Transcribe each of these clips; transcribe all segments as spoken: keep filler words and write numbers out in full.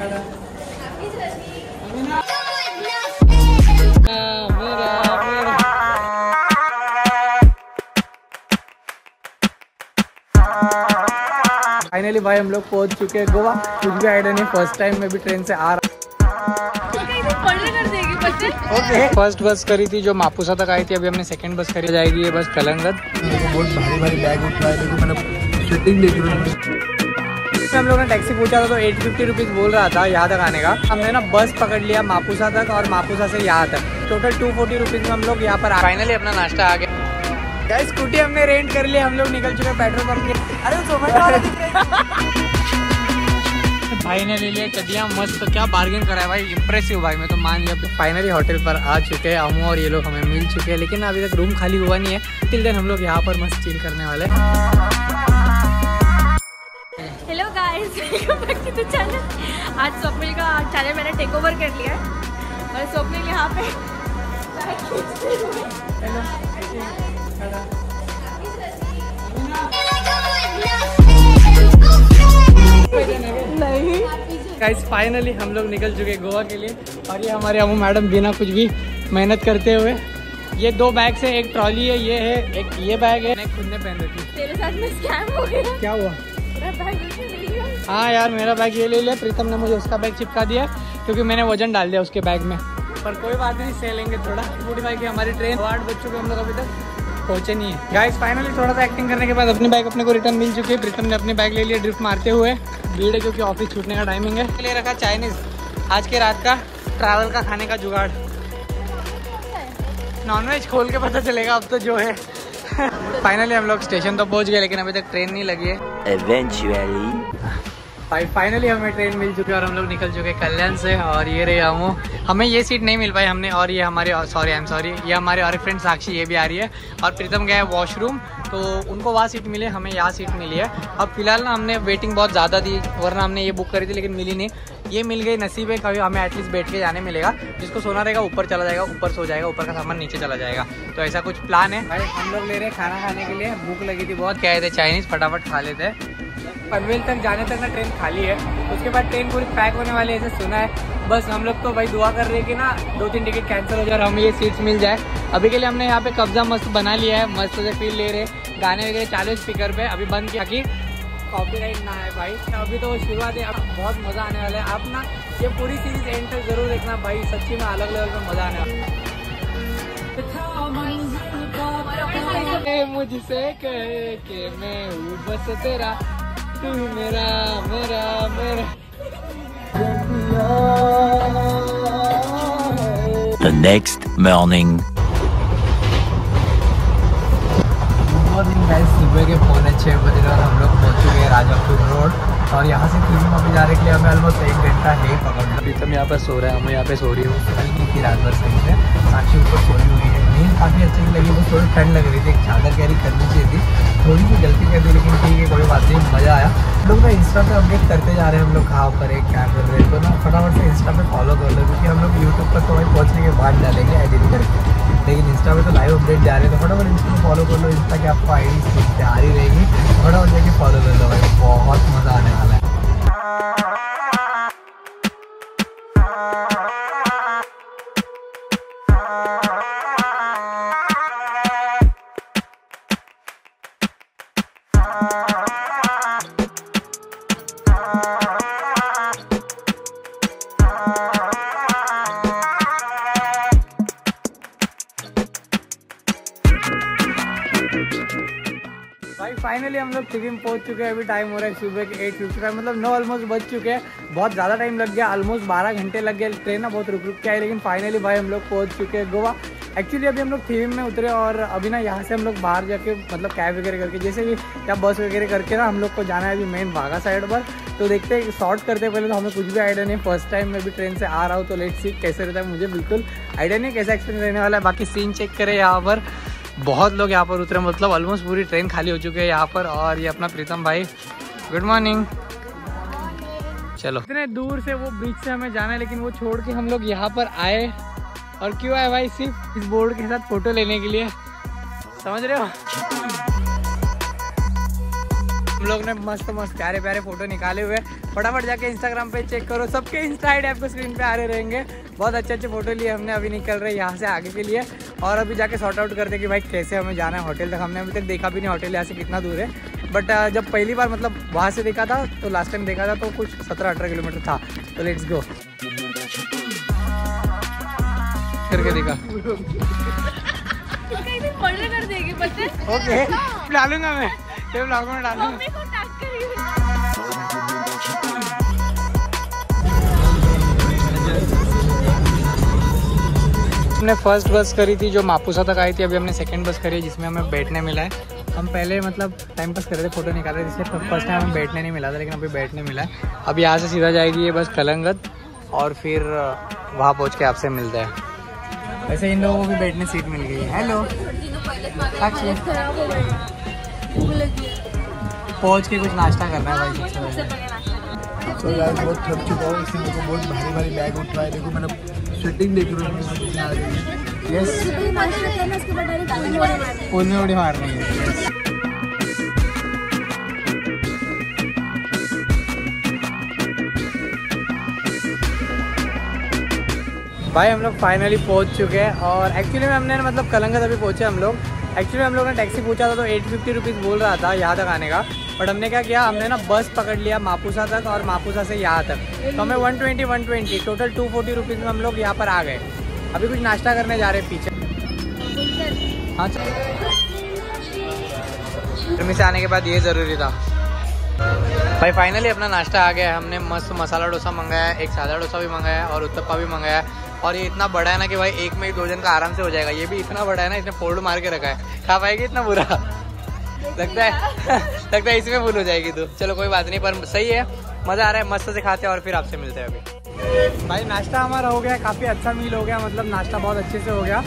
Finally भाई हम लोग पहुंच चुके हैं गोवा। कुछ भी आइडिया नहीं, फर्स्ट टाइम में भी ट्रेन से आ रहा। फर्स्ट बस करी थी जो मापुसा तक आई थी, अभी हमने सेकंड बस करी जाएगी। ये बस कलंगद बहुत भारी भारी बैग उठाया, मतलब हम लोग ने टैक्सी पूछा था तो एट फिफ्टी रुपीज बोल रहा था यहाँ तक आने का। हमने ना बस पकड़ लिया मापुसा तक और मापुसा से यहाँ तक, टोटल टू फोर्टी रुपीज में हम लोग यहाँ पर। फाइनली अपना नाश्ता आ गया। स्कूटी हमने रेंट कर लिया, हम लोग निकल चुके पेट्रोल पंप के। अरे भाई ने ले लिया चटिया मस्त, तो क्या बार्गेन करा है भाई, इम्प्रेसिव भाई, मैं तो मान लिया। फाइनली होटल पर आ चुके हैं हम और ये लोग हमें मिल चुके हैं, लेकिन अभी तक रूम खाली हुआ नहीं है। टिल देन हम लोग यहाँ पर मस्त चिल करने वाले हैं। Hello guys, welcome back to the channel. आज स्वप्निल का चैनल मैंने टेक ओवर कर लिया है और स्वप्निल यहाँ पे नहीं। गाइस फाइनली हम लोग निकल चुके गोवा के लिए और ये हमारे अमू मैडम बिना कुछ भी मेहनत करते हुए, ये दो बैग से एक ट्रॉली है, ये है एक, ये बैग है मैं खुद ने पहन रखी। तेरे साथ में स्कैम हो गया। क्या हुआ? हाँ यार मेरा बैग ये ले लिया, प्रीतम ने मुझे उसका बैग चिपका दिया क्योंकि मैंने वजन डाल दिया उसके बैग में। पर कोई बात नहीं, सह लेंगे थोड़ा। बूढ़ी भाई की हमारी ट्रेन आठ बज चुके, हम लोग अभी तक पहुंचे नहीं है। गाइस फाइनली थोड़ा सा एक्टिंग करने के बाद अपनी बैग अपने को रिटर्न मिल चुकी है। प्रीतम ने अपने बैग ले लिया ड्रिफ्ट मारते हुए, भीड़ है क्योंकि ऑफिस छूटने का टाइमिंग है। ले रखा चाइनीज, आज के रात का ट्रैवल का खाने का जुगाड़। नॉनवेज खोल के पता चलेगा अब तो जो है। फाइनली हम लोग स्टेशन तो पहुंच गए लेकिन अभी तक ट्रेन नहीं लगी है। भाई फाइनली हमें ट्रेन मिल चुकी है और हम लोग निकल चुके कल्याण से। और ये रही हम, हमें ये सीट नहीं मिल पाई हमने। और ये हमारे सॉरी आई एम सॉरी ये हमारे और फ्रेंड साक्षी ये भी आ रही है और प्रीतम गया है वॉशरूम, तो उनको वहाँ सीट मिली, हमें यहाँ सीट मिली है। अब फिलहाल ना हमने वेटिंग बहुत ज़्यादा दी, वरना हमने ये बुक करी थी लेकिन मिली नहीं, ये मिल गई। नसीब है, कभी हमें एटलीस्ट बैठ के जाने मिलेगा। जिसको सोना रहेगा ऊपर चला जाएगा, ऊपर सो जाएगा, ऊपर का सामान नीचे चला जाएगा। तो ऐसा कुछ प्लान है भाई। हम लोग ले रहे हैं खाना खाने के लिए, भूख लगी थी बहुत, क्या थे चाइनीज़ फटाफट खा लेते हैं। पनवेल तक जाने तक ना ट्रेन खाली है, उसके बाद ट्रेन पूरी पैक होने वाली है ऐसे सुना है। बस हम लोग तो भाई दुआ कर रहे हैं कि ना दो तीन टिकट कैंसिल हो जाए और हमें ये सीट्स मिल जाए। अभी के लिए हमने यहाँ पे कब्जा मस्त बना लिया है, मस्त से फील ले रहे, गाने वगैरह चालू स्पीकर पे। अभी बंद किया कि कॉपीराइट ना है भाई। अभी तो शुरुआत है, बहुत मज़ा आने वाला है। आप ना ये पूरी सीरीज एंड तक जरूर देखना भाई, सच्ची में अलग लेवल का मज़ा आने वाला है। मुझसे कहे कि मैं हूँ बस तेरा, तू ही मेरा मेरा मेरा। The next morning. Morning guys, सुबह के पौने छः बजे और हम लोग पहुँच चुके हैं राजापुर रोड। और यहाँ से त्रिवेणी में जाने के लिए हमें ऑलमोस्ट एक घंटा नहीं पकड़ लिया। प्रीतम यहाँ पर सो रहा है, हम यहाँ पे सो रही हूँ हल्की की रात भर सही है। साक्षी ऊपर सो रही हुई है, नींद काफ़ी अच्छी लगी, वो थोड़ी ठंड लग रही थी, एक चादर कैरी करनी चाहिए थी, थोड़ी सी गलती कर दी लेकिन ठीक है कोई बात नहीं, मज़ा आया। लोग ना इंस्टा पे अपडेट करते जा रहे हैं हम लोग कहाँ पर है क्या कर रहे हैं, तो ना फटाफट से इंस्टा पे फॉलो कर लो क्योंकि हम लोग यूट्यूब पर तो वहीं पहुँचने के बाद डालेंगे एडिट करके, लेकिन इंस्टा पे तो लाइव अपडेट जा रहे हैं, तो फटाफट इंस्टा पे फॉलो कर लो। इंस्टा की आपको आई डी आ रही रहेगी, फटाफट जाके फॉलो कर लो भाई, बहुत मज़ा आने वाला है। फाइनली हम लोग सिक्किम पहुंच चुके हैं। अभी टाइम हो रहा है सुबह के एट फिफ्टी फाइव मतलब नौ ऑलमोस्ट बज चुके हैं। बहुत ज़्यादा टाइम लग गया, ऑलमोस्ट बारह घंटे लग गए, ट्रेन ना बहुत रुक रुक के आई। लेकिन फाइनली भाई हम लोग पहुंच चुके हैं गोवा। एक्चुअली अभी हम लोग थीम में उतरे और अभी ना यहाँ से हम लोग बाहर जाके मतलब कैब वगैरह करके, जैसे कि या बस वगैरह करके ना हम लोग को जाना है अभी मेन बागा साइड पर। तो देखते हैं शॉर्ट करते पहले, तो हमें कुछ भी आइडिया नहीं, फर्स्ट टाइम मैं भी ट्रेन से आ रहा हूँ, तो लेट सी कैसे रहता है, मुझे बिल्कुल आइडिया नहीं कैसा एक्सपीरियंस रहने वाला है। बाकी सीन चेक करें, यहाँ पर बहुत लोग यहाँ पर उतरे, मतलब ऑलमोस्ट पूरी ट्रेन खाली हो चुकी है यहाँ पर। और ये अपना प्रीतम भाई, गुड मॉर्निंग। चलो इतने दूर से वो बीच से हमें जाना है लेकिन वो छोड़ के हम लोग यहाँ पर आए। और क्यों आए भाई? सिर्फ इस बोर्ड के साथ फोटो लेने के लिए, समझ रहे हो? हम लोग ने मस्त मस्त प्यारे प्यारे फोटो निकाले हुए हैं। फटाफट जाके इंस्टाग्राम पे चेक करो, सबके इंस्टा आईडी आपको स्क्रीन पे आ रहे रहेंगे। बहुत अच्छे अच्छे फोटो लिए हमने, अभी निकल रहे हैं यहाँ से आगे के लिए और अभी जाके सॉर्ट आउट करते कि भाई कैसे हमें जाना है होटल तक। हमने अभी तक देखा भी नहीं होटल यहाँ से कितना दूर है, बट जब पहली बार मतलब वहाँ से देखा था तो लास्ट टाइम देखा था तो कुछ सत्रह अठारह किलोमीटर था। तो लेट्स गो करके देखा कर देगी ओके डालूंगा मैं ये ब्लॉग में डालूंगा। हमने फर्स्ट बस करी थी जो मापुसा तक आई थी, अभी हमने सेकंड बस करी है जिसमें हमें बैठने मिला है। हम पहले मतलब टाइम पास कर रहे थे, फोटो निकाल रहे थे, जिसमें फर्स्ट टाइम हमें बैठने नहीं मिला था, लेकिन अभी बैठने मिला है। अब यहाँ से सीधा जाएगी ये बस कलंगत और फिर वहाँ पहुँच के आपसे मिलता है। वैसे इन लोगों को भी बैठने सीट मिल गई है। हेलो, पहुँच के कुछ नाश्ता करना है भाई। तो यार बहुत थक चुका हूँ, इसलिए मेरे को बहुत भारी भारी बैग उठा है। देखो मैंने स्वेटिंग देख रही हूँ। यस, पूल में उड़ी मार रही है। भाई हम लोग फाइनली पहुँच चुके हैं और एक्चुअली में हमने मतलब कलंगत अभी पहुँचे हम लोग। एक्चुअली हम लोग ने टैक्सी पूछा था तो एट फिफ्टी रुपीज़ बोल रहा था यहाँ तक आने का, बट हमने क्या किया, हमने ना बस पकड़ लिया मापुसा तक और मापुसा से यहाँ तक, तो हमें one twenty one twenty total two forty rupees में हम लोग यहाँ पर आ गए। अभी कुछ नाश्ता करने जा रहे हैं पीछे। हाँ चलो, से आने के बाद ये ज़रूरी था। भाई फाइनली अपना नाश्ता आ गया है। हमने मस्त मसाला डोसा मंगाया, एक सादा डोसा भी मंगाया और उत्तप्पा भी मंगाया। और ये इतना बड़ा है ना कि भाई एक में ही दो जन का आराम से हो जाएगा। ये भी इतना बड़ा है ना, इसने फोल्ड मार के रखा है। खा पाएगी इतना बुरा लगता है लगता है इसमें फूल हो जाएगी तो। चलो कोई बात नहीं, पर सही है, मज़ा आ रहा है, मस्त से खाते हैं और फिर आपसे मिलते हैं। अभी भाई नाश्ता हमारा हो गया, काफ़ी अच्छा मील हो गया, मतलब नाश्ता बहुत अच्छे से हो गया।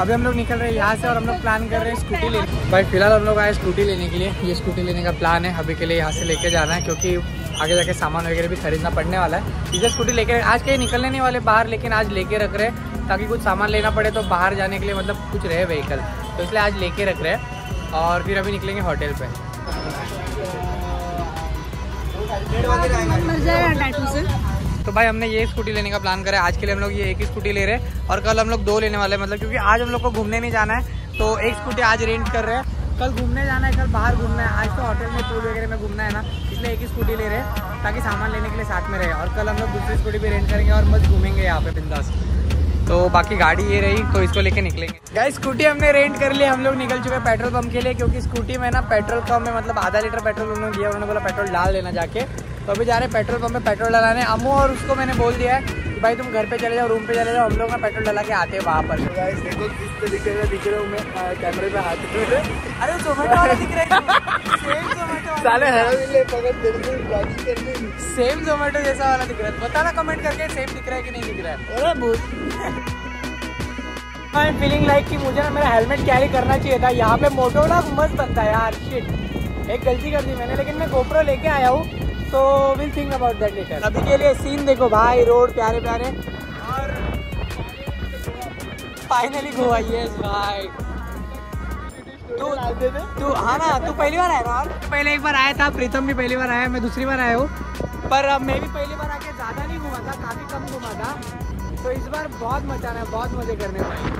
अभी हम लोग निकल रहे हैं यहाँ से और हम लोग प्लान कर रहे हैं स्कूटी लेने। भाई फिलहाल हम लोग आए स्कूटी लेने के लिए, ये स्कूटी लेने का प्लान है। अभी के लिए यहाँ से लेके जाना है क्योंकि आगे जाके सामान वगैरह भी खरीदना पड़ने वाला है। इधर स्कूटी लेके आज कहीं निकलने नहीं वाले बाहर, लेकिन आज लेके रख रहे हैं ताकि कुछ सामान लेना पड़े तो बाहर जाने के लिए मतलब कुछ रहे व्हीकल, तो इसलिए आज लेके रख रहे हैं। और फिर अभी निकलेंगे होटल पे। तो भाई हमने ये स्कूटी लेने का प्लान करा है। आज के लिए हम लोग ये एक ही स्कूटी ले रहे हैं और कल हम लोग दो लेने वाले हैं, मतलब क्योंकि आज हम लोग को घूमने नहीं जाना है तो एक स्कूटी आज रेंट कर रहे हैं। कल घूमने जाना है, कल बाहर घूमना है, आज तो होटल में पूल वगैरह में घूमना है ना, इसलिए एक ही स्कूटी ले रहे हैं ताकि सामान लेने के लिए साथ में रहे। और कल हम लोग दूसरी स्कूटी भी रेंट करेंगे और मस्त घूमेंगे यहाँ पे बिंदास। तो बाकी गाड़ी ये रही, तो इसको लेके निकलेंगे। गाइस स्कूटी हमने रेंट कर ली, हम लोग निकल चुके हैं पेट्रोल पम्प के लिए क्योंकि स्कूटी में ना पेट्रोल कम है, मतलब आधा लीटर पेट्रोल उन्होंने दिया, उन्होंने बोला पेट्रोल डाल देना जाके। तो अभी जा रहे हैं पेट्रोल पम्प में पेट्रोल डलाने। अमू और उसको मैंने बोल दिया है कि भाई तुम घर पे चले जाओ, रूम पे चले जाओ, हम लोग ना पेट्रोल डला के आते हैं वहाँ पर। गाइस देखो किस तरीके से दिख रहे हो, मैं कैमरे पे हाथ दिख रहे, अरे जोमेटो वाले दिख रहे हैं साले, हरामिले पकड़ तेरे ब्लॉगिंग करनी, सेम जोमेटो जैसा वाला दिख रहा है। बताना कमेंट करके सेम दिख रहा है कि नहीं दिख रहा है। अरे भूत आई एम फीलिंग लाइक कि मुझे ना मेरा हेलमेट कैरी करना चाहिए था। यहाँ पे मोटो ना मस्त बनता है यार, शिट एक गलती कर दी मैंने, लेकिन मैं गोप्रो लेके आया हूँ तो will think about that later. अभी के लिए सीन देखो भाई, रोड प्यारे प्यारे और फाइनली गोवा। यस भाई तू तू हाँ ना, तू पहली बार आया था, पहले एक बार आया था, प्रीतम भी पहली बार आया, मैं दूसरी बार आया हूँ, पर अब मैं भी पहली बार आके ज़्यादा नहीं घूमा था, काफ़ी कम घूमा था, तो इस बार बहुत मजा आना है, बहुत मज़े करने वाले।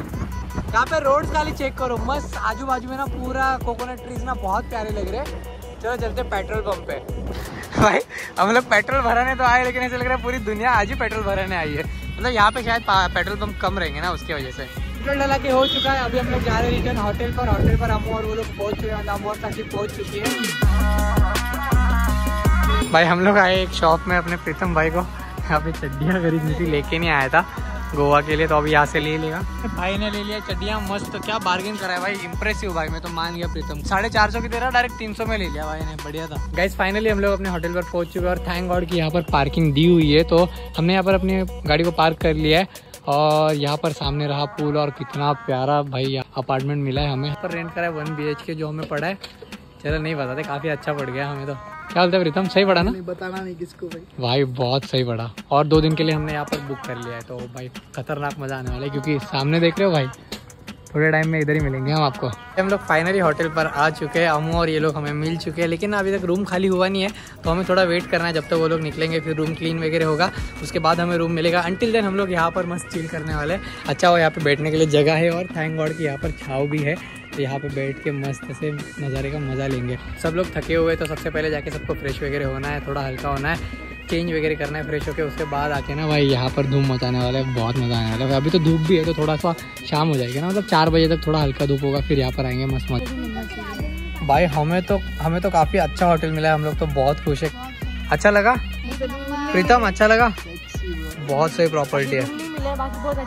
यहाँ पे रोड्स खाली चेक करो, मस्त आजू बाजू में ना पूरा कोकोनट ट्रीज ना बहुत प्यारे लग रहे हैं। चलो चलते पेट्रोल पंप पे। भाई हम लोग पेट्रोल भराने तो आए, लेकिन ऐसा लग रहा है पूरी दुनिया आज ही पेट्रोल भराने आई है, मतलब यहाँ पे शायद पेट्रोल पंप कम रहेंगे ना उसकी वजह से। पेट्रोल डला के हो चुका है, अभी हम लोग जा रहे हैं रिटर्न होटल पर। होटल पर हम और वो लोग पहुँच चुके हैं, हम और साक्षी पहुँच चुकी है। भाई हम लोग आए एक शॉप में, अपने प्रीतम भाई को यहाँ पे चड्डियाँ खरीदनी थी, लेके नहीं आया था गोवा के लिए, तो अभी यहाँ से ले लेगा। भाई ने ले लिया चड्डियाँ मस्त, तो क्या बार्गेन करा है भाई, इम्प्रेसिव भाई, मैं तो मान गया प्रीतम। साढ़े चार सौ की दे रहा, डायरेक्ट तीन सौ में ले लिया भाई ने, बढ़िया था। गाइस फाइनली हम लोग अपने होटल पर पहुँच चुके हैं और थैंक गॉड कि यहाँ पर पार्किंग दी हुई है, तो हमने यहाँ पर अपनी गाड़ी को पार्क कर लिया है। और यहाँ पर सामने रहा पूल और कितना प्यारा भाई अपार्टमेंट मिला है हमें। यहाँ पर रेंट करा है वन बी एच के, जो हमें पड़ा है, चलो नहीं बताते, काफ़ी अच्छा पड़ गया हमें। तो क्या बोलते हैं प्रीतम, सही पड़ा ना? नहीं बताना नहीं किसको भाई। भाई बहुत सही पड़ा, और दो दिन के लिए हमने यहाँ पर बुक कर लिया है, तो भाई खतरनाक मज़ा आने वाला है क्योंकि सामने देख रहे हो भाई थोड़े टाइम में इधर ही मिलेंगे हम आपको। हम लोग फाइनली होटल पर आ चुके हैं, अमू और ये लोग हमें मिल चुके हैं, लेकिन अभी तक रूम खाली हुआ नहीं है, तो हमें थोड़ा वेट करना है जब तक तो वो लोग निकलेंगे, फिर रूम क्लीन वगैरह होगा, उसके बाद हमें रूम मिलेगा। अंटिल देन हम लोग यहाँ पर मस्त चिल करने वाले हैं। अच्छा हो यहाँ पर बैठने के लिए जगह है और थैंक गॉड की यहाँ पर छाव भी है, तो यहाँ पे बैठ के मस्त से नज़ारे का मज़ा लेंगे। सब लोग थके हुए, तो सबसे पहले जाके सबको फ्रेश वगैरह होना है, थोड़ा हल्का होना है, चेंज वगैरह करना है फ्रेश होके, उसके बाद आके ना भाई यहाँ पर धूप मचाने वाला है, बहुत मज़ा आने वाला है। अभी तो धूप भी है, तो थोड़ा सा शाम हो जाएगी ना, मतलब चार बजे तक थोड़ा हल्का धूप होगा, फिर यहाँ पर आएंगे मस्त मस्त। भाई हमें तो हमें तो काफ़ी अच्छा होटल मिला है, हम लोग तो बहुत खुश है। अच्छा लगा प्रीतम? अच्छा लगा, बहुत सही प्रॉपर्टी है।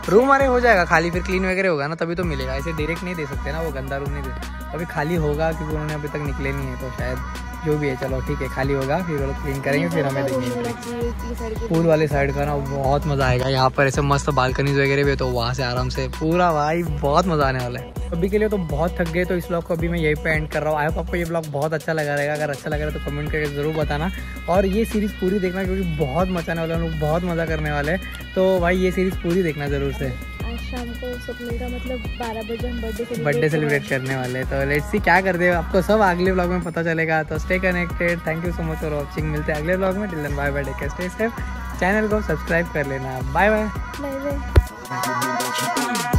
रूम अरे हो जाएगा खाली, फिर क्लीन वगैरह होगा ना तभी तो मिलेगा, ऐसे डायरेक्ट नहीं दे सकते ना, वो गंदा रूम नहीं देते। अभी खाली होगा क्योंकि उन्होंने अभी तक निकले नहीं है, तो शायद जो भी है चलो ठीक है, खाली होगा फिर वो लोग क्लीन करेंगे, फिर हमें देखेंगे। पूल वाले साइड का ना बहुत मज़ा आएगा, यहाँ पर ऐसे मस्त बालकनीज वगैरह भी, तो वहाँ से आराम से पूरा भाई बहुत मज़ा आने वाला है। अभी के लिए तो बहुत थक गए, तो इस ब्लॉग को अभी मैं यहीं पे एंड कर रहा हूँ। आई होप आपको ये ब्लॉग बहुत अच्छा लगा रहेगा, अगर अच्छा लग रहा है तो कमेंट करके ज़रूर बताना, और ये सीरीज़ पूरी देखना क्योंकि बहुत मचाने वाला है, हम लोग बहुत मज़ा करने वाले हैं, तो भाई ये सीरीज़ पूरी देखना ज़रूर से। शाम को सपने का मतलब बारह बजे हम बर्थडे बर्थडे सेलिब्रेट करने वाले, तो लेट्स सी क्या कर दे, आपको सब अगले ब्लॉग में पता चलेगा। तो stay connected, thank you so much for watching, मिलते हैं अगले ब्लॉग में, till then bye bye, take care, stay safe, channel को सब्सक्राइब कर लेना, बाय बाय बाय बाय।